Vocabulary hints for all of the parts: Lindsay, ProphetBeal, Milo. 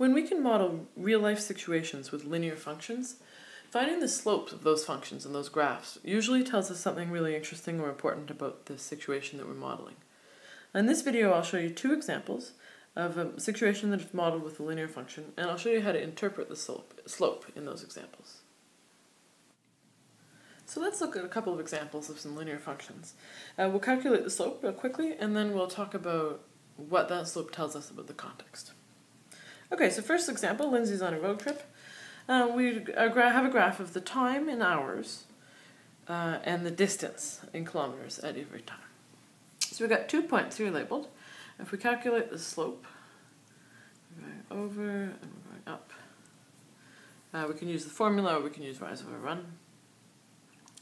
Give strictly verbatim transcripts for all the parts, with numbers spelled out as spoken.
When we can model real-life situations with linear functions, finding the slopes of those functions and those graphs usually tells us something really interesting or important about the situation that we're modeling. In this video, I'll show you two examples of a situation that is modeled with a linear function, and I'll show you how to interpret the slope, slope in those examples. So let's look at a couple of examples of some linear functions. Uh, we'll calculate the slope real quickly, and then we'll talk about what that slope tells us about the context. Okay, so first example, Lindsay's on a road trip. Uh, we have a graph of the time in hours uh, and the distance in kilometers at every time. So we've got two points here labeled. If we calculate the slope, we're going over and we're going up. Uh, we can use the formula, or we can use rise over run.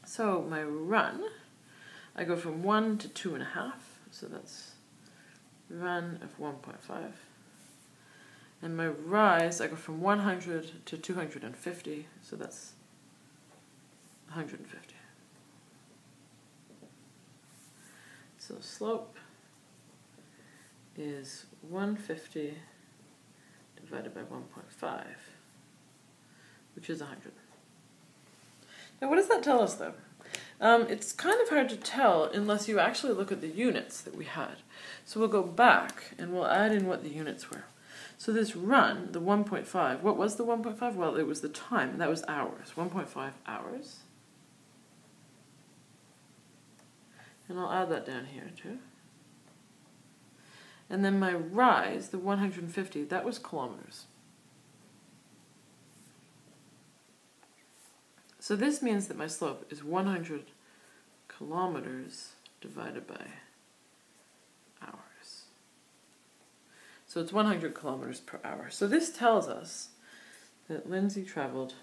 So my run, I go from one to two and a half, so that's run of one point five. And my rise, I go from one hundred to two hundred fifty, so that's one hundred fifty. So slope is one hundred fifty divided by one point five, which is one hundred. Now, what does that tell us, though? Um, it's kind of hard to tell unless you actually look at the units that we had. So we'll go back and we'll add in what the units were. So this run, the one point five, what was the one point five? Well, it was the time, and that was hours, one point five hours. And I'll add that down here, too. And then my rise, the one hundred fifty, that was kilometers. So this means that my slope is one hundred kilometers divided by hours. So it's one hundred kilometers per hour. So this tells us that Lindsay traveled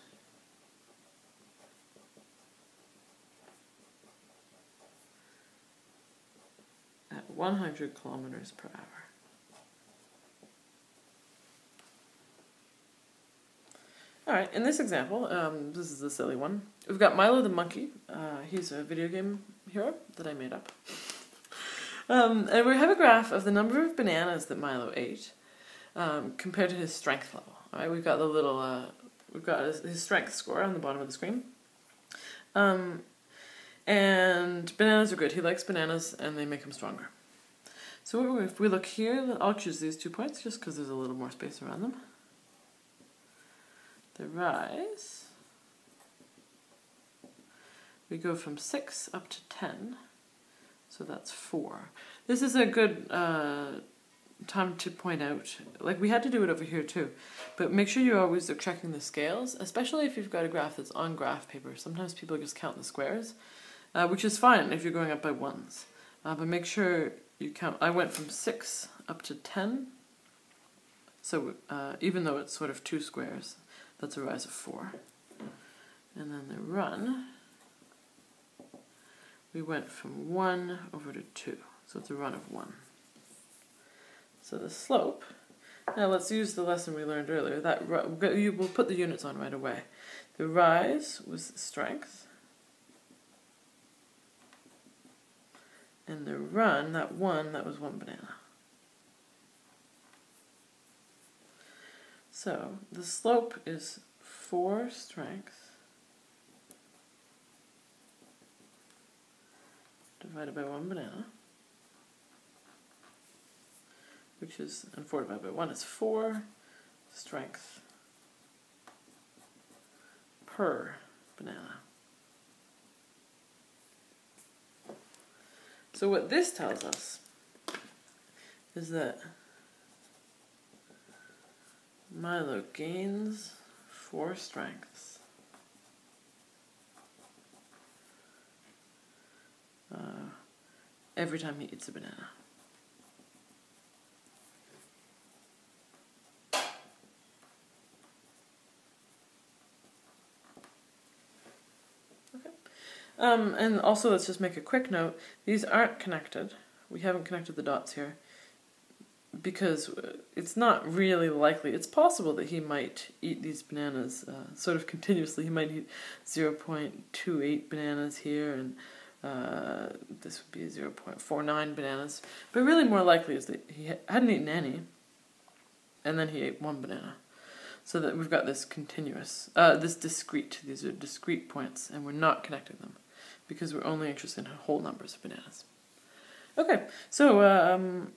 at one hundred kilometers per hour. Alright, in this example, um, this is a silly one. We've got Milo the monkey. Uh, he's a video game hero that I made up. um, and we have a graph of the number of bananas that Milo ate um, compared to his strength level. Alright, we've got the little, uh, we've got his strength score on the bottom of the screen. Um, and bananas are good. He likes bananas and they make him stronger. So if we look here, I'll choose these two points just because there's a little more space around them. The rise, we go from six up to ten, so that's four. This is a good uh, time to point out, like we had to do it over here too, but make sure you always are checking the scales, especially if you've got a graph that's on graph paper. Sometimes people just count the squares, uh, which is fine if you're going up by ones, uh, but make sure you count. I went from six up to ten, so uh, even though it's sort of two squares, that's a rise of four. And then the run, we went from one over to two. So it's a run of one. So the slope, now let's use the lesson we learned earlier. That we'll put the units on right away. The rise was strength. And the run, that one, that was one banana. So the slope is four strength divided by one banana, which is, and four divided by one is four strength per banana. So what this tells us is that Milo gains four strengths uh, every time he eats a banana. Okay. Um, and also, let's just make a quick note. These aren't connected. We haven't connected the dots here, because it's not really likely. It's possible that he might eat these bananas uh, sort of continuously. He might eat zero point two eight bananas here, and uh, this would be zero point four nine bananas. But really more likely is that he hadn't eaten any, and then he ate one banana. so that we've got this continuous, uh, this discrete, these are discrete points, and we're not connecting them because we're only interested in whole numbers of bananas. Okay, so um,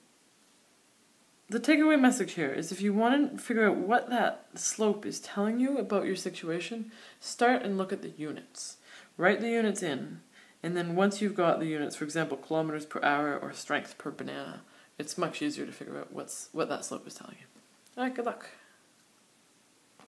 the takeaway message here is if you want to figure out what that slope is telling you about your situation, start and look at the units. Write the units in, and then once you've got the units, for example, kilometers per hour or strength per banana, it's much easier to figure out what's what that slope is telling you. All right, good luck.